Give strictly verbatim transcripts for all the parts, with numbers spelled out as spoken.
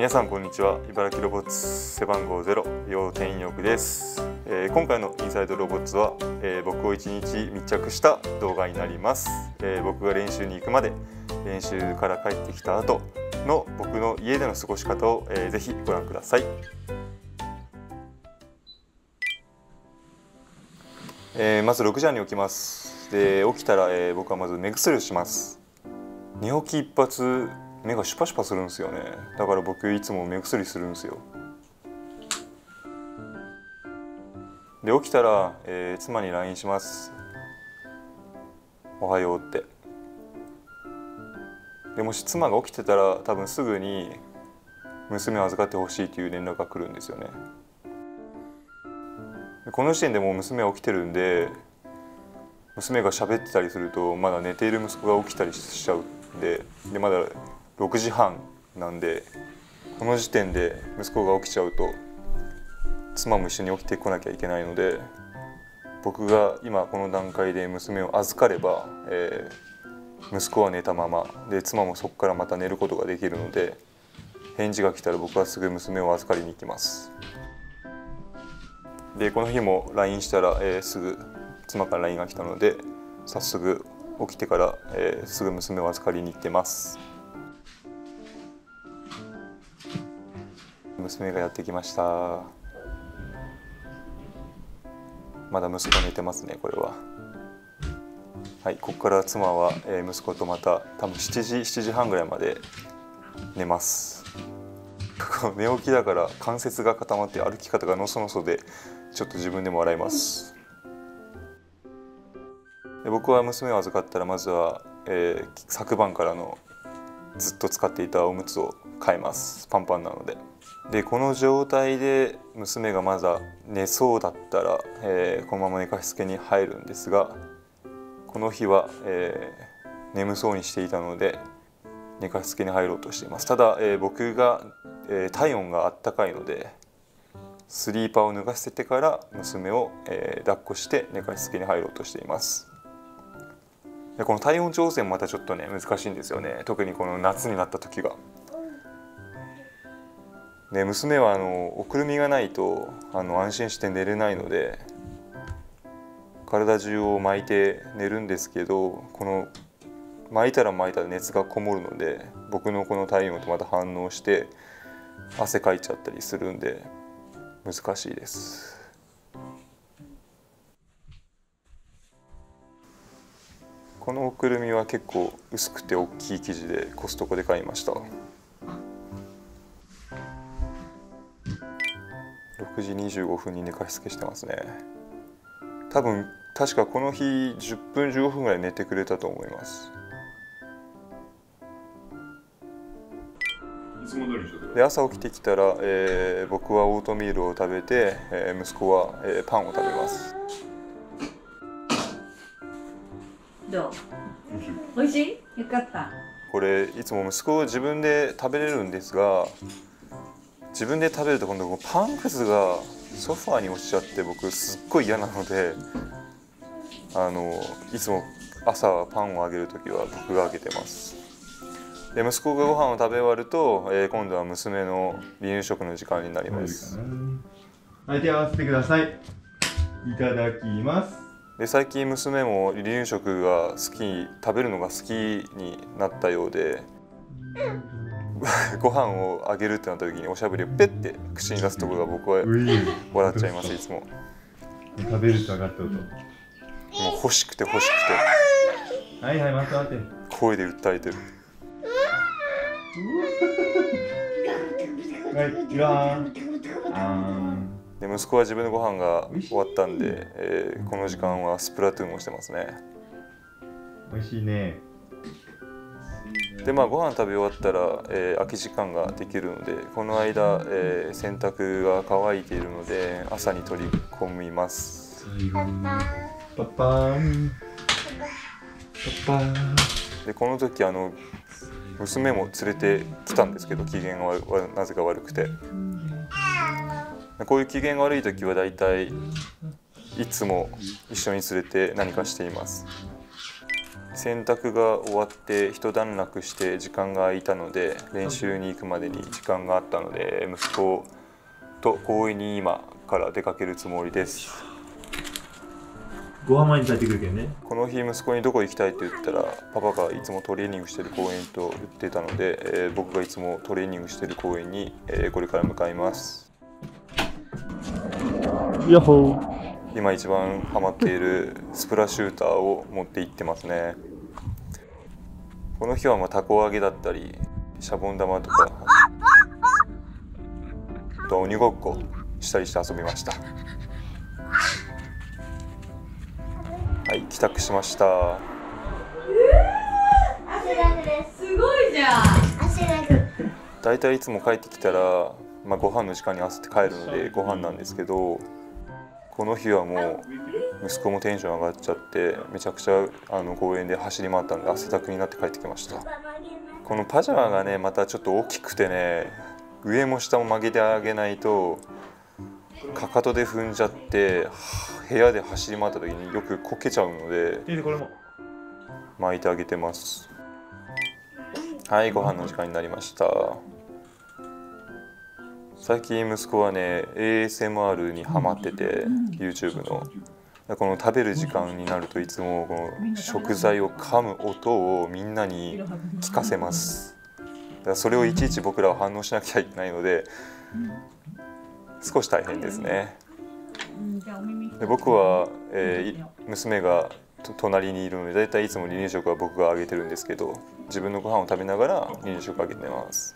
皆さんこんにちは、茨城ロボッツ背番号ゼロ楊天翼です。えー、今回のインサイドロボッツは、えー、僕をいちにち密着した動画になります。えー、僕が練習に行くまで、練習から帰ってきた後の僕の家での過ごし方を、えー、ぜひご覧ください。えー、まずろくじはんに起きます。で、起きたら、えー、僕はまず目薬をします。寝起き一発目がシュパシュパするんですよね。だから僕いつも目薬するんですよ。で、起きたら、えー、妻に ライン します。おはようって。でもし妻が起きてたら多分すぐに娘を預かってほしいという連絡が来るんですよね。この時点でもう娘は起きてるんで、娘が喋ってたりするとまだ寝ている息子が起きたりしちゃう。で, でまだろくじはんなんで、この時点で息子が起きちゃうと妻も一緒に起きてこなきゃいけないので、僕が今この段階で娘を預かれば、えー、息子は寝たままで妻もそこからまた寝ることができるので、返事が来たら僕はすぐ娘を預かりに行きます。で、この日も ライン したら、えー、すぐ妻から ライン が来たので、早速起きてから、えー、すぐ娘を預かりに行ってます。娘がやってきました。まだ息子寝てますね。これははい、ここから妻は、えー、息子とまた多分しちじ、しちじはんぐらいまで寝ます。寝起きだから関節が固まって歩き方がのそのそで、ちょっと自分でも笑います。僕は娘を預かったらまずは、えー、昨晩からのずっと使っていたおむつを変えます。パンパンなので。で、この状態で娘がまだ寝そうだったら、えー、このまま寝かしつけに入るんですが、この日は、えー、眠そうにしていたので寝かしつけに入ろうとしています。ただ、えー、僕が、えー、体温があったかいのでスリーパーを脱がせてから娘を、えー、抱っこして寝かしつけに入ろうとしています。で、この体温調整もまたちょっとね難しいんですよね。特にこの夏になった時が。で、娘はあのおくるみがないとあの安心して寝れないので体中を巻いて寝るんですけど、この巻いたら巻いたら熱がこもるので僕のこの体温とまた反応して汗かいちゃったりするんで難しいです。このおくるみは結構薄くて大きい生地でコストコで買いました。ろくじにじゅうごふんに寝かしつけしてますね。多分確かこの日じゅっぷんじゅうごふんぐらい寝てくれたと思います。で、朝起きてきたら、えー、僕はオートミールを食べて、えー、息子は、えー、パンを食べます。どう？美味しい？よかった。これいつも息子は自分で食べれるんですが、自分で食べると今度パンくずがソファーに落ちちゃって僕すっごい嫌なので、あのいつも朝パンをあげるときは僕があげてます。で、息子がご飯を食べ終わると、えー、今度は娘の離乳食の時間になります。はい、手を合わせてください。いただきます。で、最近娘も離乳食が好き、食べるのが好きになったようでご飯をあげるってなった時におしゃぶりをペッて口に出すところが僕は笑っちゃいます。いつも食べると上がった音もう欲しくて欲しくて、はいはい、待って待って声で訴えてる。で、息子は自分のご飯が終わったんで、えー、この時間はスプラトゥーンをしてますね。美味しいね。で、まあご飯食べ終わったら、えー、空き時間ができるので、この間、えー、洗濯が乾いているので朝に取り込みます。パパンパパン。で、この時あの娘も連れてきたんですけど、機嫌がなぜか悪くて。こういう機嫌が悪い時はだいたいいつも一緒に連れて何かしています。洗濯が終わって一段落して時間が空いたので、練習に行くまでに時間があったので息子と公園に今から出かけるつもりです。ご飯前に帰ってくるけどね。この日息子にどこ行きたいって言ったら、パパがいつもトレーニングしてる公園と言ってたので、えー、僕がいつもトレーニングしてる公園に、えー、これから向かいます。やっほー。今一番ハマっているスプラシューターを持って行ってますね。この日はまあたこ揚げだったりシャボン玉とか、あと鬼ごっこしたりして遊びました。はい、帰宅しました。すごいじゃん。だいたいいつも帰ってきたら、まあ、ご飯の時間に合わせて帰るのでご飯なんですけど、この日はもう息子もテンション上がっちゃってめちゃくちゃあの公園で走り回ったので汗だくになって帰ってきました。このパジャマがね、またちょっと大きくてね、上も下も曲げてあげないとかかとで踏んじゃって、部屋で走り回った時によくこけちゃうので巻いてあげてます。はい、ご飯の時間になりました。最近息子はね エーエスエムアール にハマってて、 YouTube のこの食べる時間になるといつもこの食材を噛む音をみんなに聞かせます。だからそれをいちいち僕らは反応しなきゃいけないので少し大変ですね。で僕は、えー、娘が隣にいるので、だいたいいつも離乳食は僕があげてるんですけど、自分のご飯を食べながら離乳食あげてます。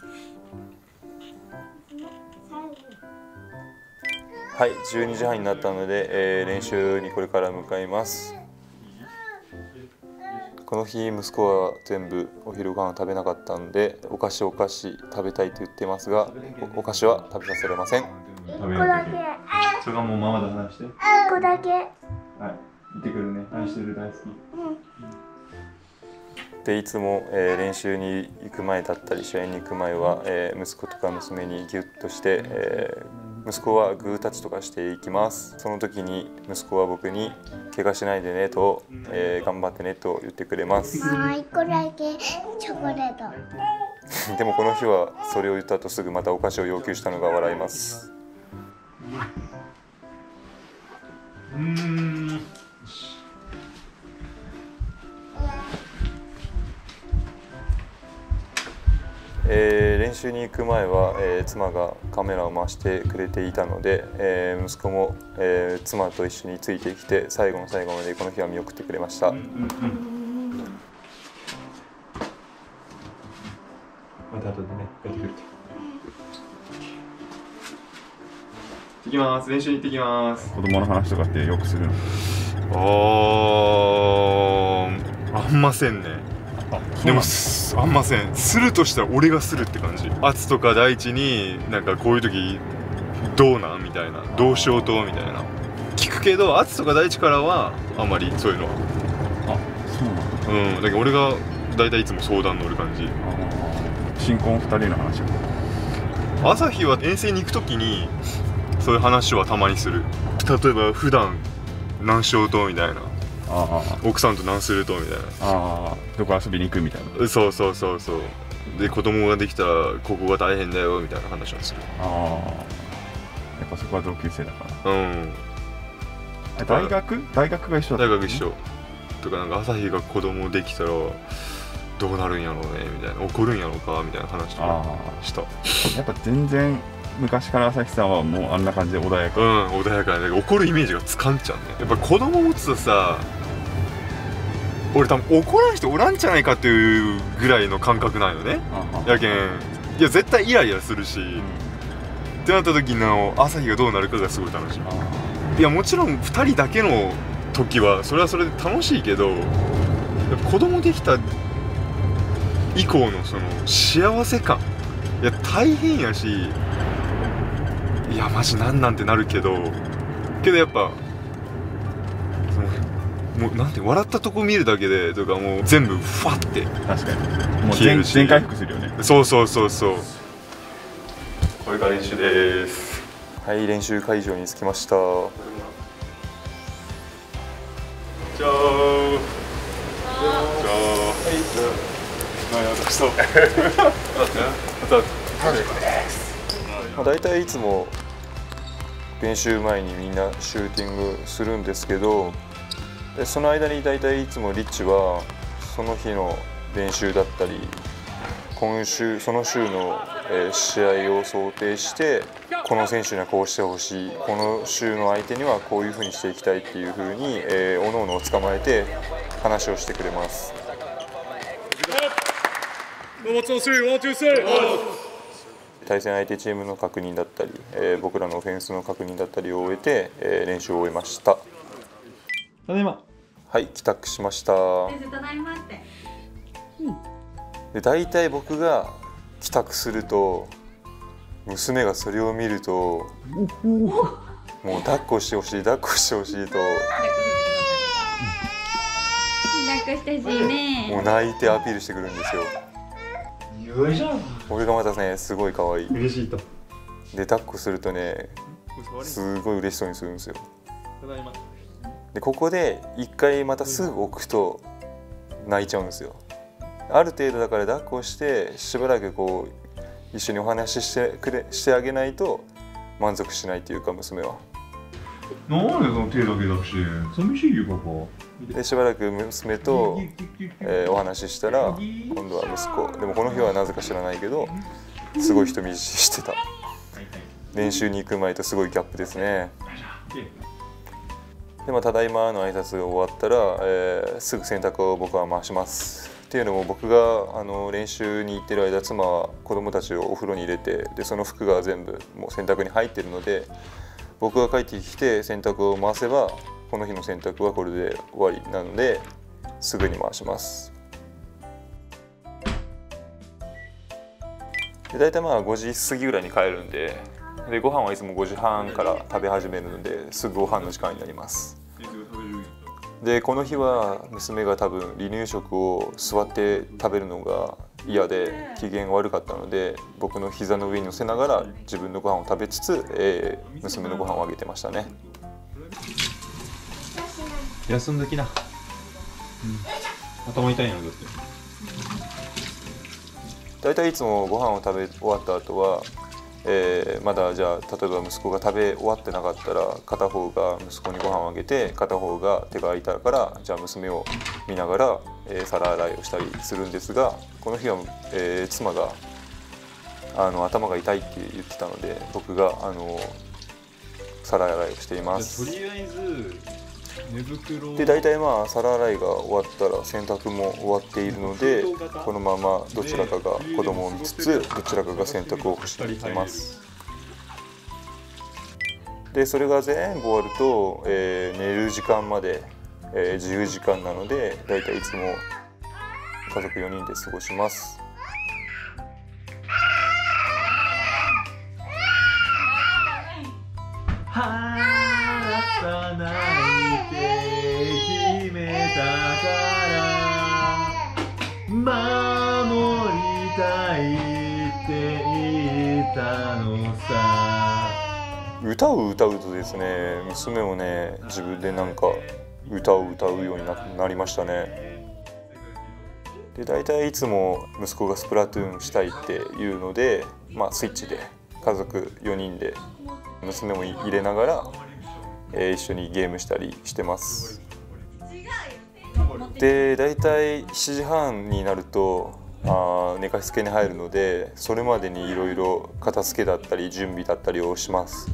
はい、じゅうにじはんになったので、えー、練習にこれから向かいます。この日息子は全部お昼ご飯を食べなかったんで、お菓子お菓子食べたいと言ってますが、お, お菓子は食べさせられません。いっこだけ。それがもうママと話して。いっこだけ。はい、行ってくるね。愛してる、大好き。うん、でいつも、えー、練習に行く前だったり試合に行く前は、えー、息子とか娘にギュッとして。えー息子はグータッチとかしていきます。その時に息子は僕に怪我しないでねと、えー、頑張ってねと言ってくれます。ママいっこだけチョコレート。でもこの日はそれを言った後すぐまたお菓子を要求したのが笑います。うーん、えー、練習に行く前は、えー、妻がカメラを回してくれていたので、えー、息子も、えー、妻と一緒についてきて最後の最後までこの日は見送ってくれました。うんうんうん、また後でね、帰ってくると。行きます。練習に行ってきます。子供の話とかってよくするの？あー、あんませんね。でもあんません。するとしたら俺がするって感じ。圧とか大地になんかこういう時どうなんみたいな、どうしようとみたいな聞くけど、圧とか大地からはあんまりそういうのは。あ、そうなんだ。うん、だけど俺が大体いつも相談乗る感じ。新婚ふたりの話。朝日は遠征に行く時にそういう話はたまにする。例えば普段何しようとみたいな、奥さんと何するとみたいな、ああ、どこ遊びに行くみたいな、そうそうそうそう、で子供ができたらここが大変だよみたいな話をする。ああ、やっぱそこは同級生だから。うん、大学大学が一緒だった。大学一緒とか、なんか朝日が子供できたらどうなるんやろうねみたいな、怒るんやろうかみたいな話とかした。やっぱ全然昔から朝日さんはもうあんな感じで穏やか、うん、穏やかで怒るイメージがつかんちゃうね。やっぱ子供持つとさ、俺多分怒らん人おらんじゃないかっていうぐらいの感覚なんよね。やけん、いや絶対イライラするし、うん、ってなった時の朝日がどうなるかがすごい楽しみ。いやもちろんふたりだけの時はそれはそれで楽しいけど、子供できた以降のその幸せ感、いや大変やし、いやマジなんなんてなるけど、けどやっぱそのもうなんて笑ったとこ見るだけでとかもう全部ファって消えるし、全回復するよね。そうそうそうそう。これが練習です。はい、練習会場に着きました。じゃーん。そう。だいたいいつも練習前にみんなシューティングするんですけど、でその間にだいたいいつもリッチはその日の練習だったり、今週その週の試合を想定して、この選手にはこうしてほしい、この週の相手にはこういうふうにしていきたいっていうふうにおのおのを捕まえて話をしてくれます。対戦相手チームの確認だったり、僕らのオフェンスの確認だったりを終えて練習を終えました。ただいま。はい、帰宅しました。ただいまって。で大体僕が帰宅すると、娘がそれを見るともう抱っこしてほしい、抱っこしてほしいと、抱っこしてほしいね、もう泣いてアピールしてくるんですよ。俺がまたね、すごい可愛い。嬉しいと。で抱っこするとね、すごい嬉しそうにするんですよ。でここで一回またすぐ置くと泣いちゃうんですよ。ある程度だから抱っこしてしばらくこう一緒にお話ししてくれしてあげないと満足しないっていうか、娘は。なんでその手だけだし、寂しいよパパ。でしばらく娘と、えー、お話ししたら、今度は息子。でもこの日はなぜか知らないけど、すごい人見知りしてた。練習に行く前とすごいギャップですね。でまあ、ただいまの挨拶が終わったら、えー、すぐ洗濯を僕は回します。っていうのも、僕があの練習に行ってる間、妻は子供たちをお風呂に入れて、でその服が全部もう洗濯に入ってるので、僕が帰ってきて洗濯を回せば、この日の洗濯はこれで終わりなので、すぐに回します。で大体まあごじ過ぎぐらいに帰るんで、でご飯はいつもごじはんから食べ始めるので、すぐご飯の時間になります。でこの日は娘が多分離乳食を座って食べるのが嫌で機嫌悪かったので、僕の膝の上に乗せながら自分のご飯を食べつつ、えー、娘のご飯をあげてましたね。休んどきな、うん、頭痛いのだって。大体いつもご飯を食べ終わった後は、えー、まだじゃあ例えば息子が食べ終わってなかったら、片方が息子にご飯をあげて、片方が手が空いたからじゃあ娘を見ながら、えー、皿洗いをしたりするんですが、この日は、えー、妻があの頭が痛いって言ってたので、僕があの皿洗いをしています。とりあえず寝袋で大体まあ皿洗いが終わったら洗濯も終わっているので、このままどちらかが子供を見つつ、どちらかが洗濯を干していきます。でそれが全部終わると、えー、寝る時間まで、えー、自由時間なので、大体いつも家族よにんで過ごします。はーい。守りたいって言ったのさ。歌を歌うとですね、娘もね、自分でなんか歌を歌うように な, なりましたね。で大体いつも息子がスプラトゥーンしたいっていうので、まあ、スイッチで家族よにんで娘も入れながら、えー、一緒にゲームしたりしてます。で大体しちじはんになるとあ寝かしつけに入るので、それまでにいろいろ片付けだったり準備だったりをします。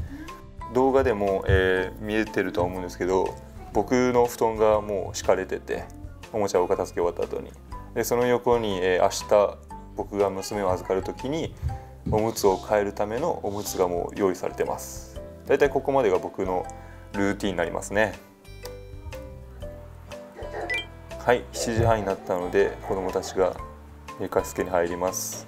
動画でも、えー、見えてるとは思うんですけど、僕の布団がもう敷かれてて、おもちゃを片付け終わった後に、でその横に、えー、明日僕が娘を預かる時におむつを変えるためのおむつがもう用意されてます。大体ここまでが僕のルーティンになりますね。はい、しちじはんになったので、子供たちが寝かしつけに入ります。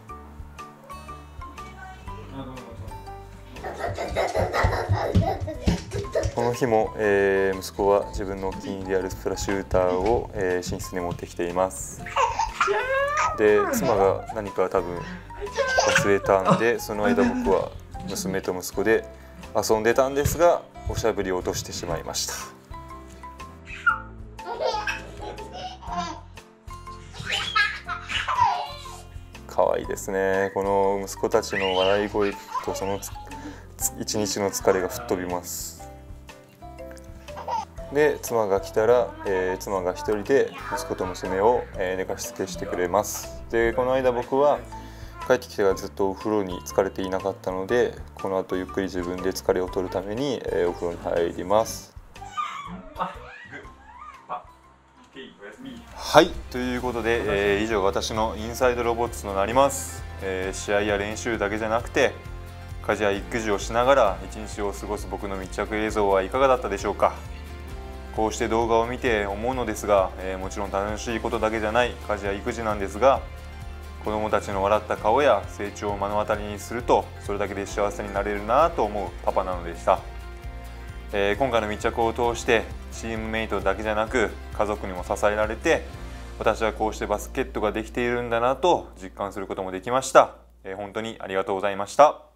この日も、えー、息子は自分のお気に入りであるスプラシューターを、えー、寝室に持ってきています。で妻が何か多分忘れたんで、その間僕は娘と息子で遊んでたんですが、おしゃぶりを落としてしまいました。可愛いですね。この息子たちの笑い声聞くと、その一日の疲れが吹っ飛びます。で、妻が来たら、えー、妻が一人で息子と娘を、えー、寝かしつけしてくれます。で、この間僕は帰ってきてからずっとお風呂に疲れていなかったので、この後ゆっくり自分で疲れを取るために、えー、お風呂に入ります。はい、ということで、えー、以上私のインサイドロボッツとなります、えー、試合や練習だけじゃなくて家事や育児をしながら一日を過ごす僕の密着映像はいかがだったでしょうか。こうして動画を見て思うのですが、えー、もちろん楽しいことだけじゃない家事や育児なんですが、子どもたちの笑った顔や成長を目の当たりにするとそれだけで幸せになれるなと思うパパなのでした。えー、今回の密着を通してチームメイトだけじゃなく家族にも支えられて、私はこうしてバスケットができているんだなと実感することもできました。えー、本当にありがとうございました。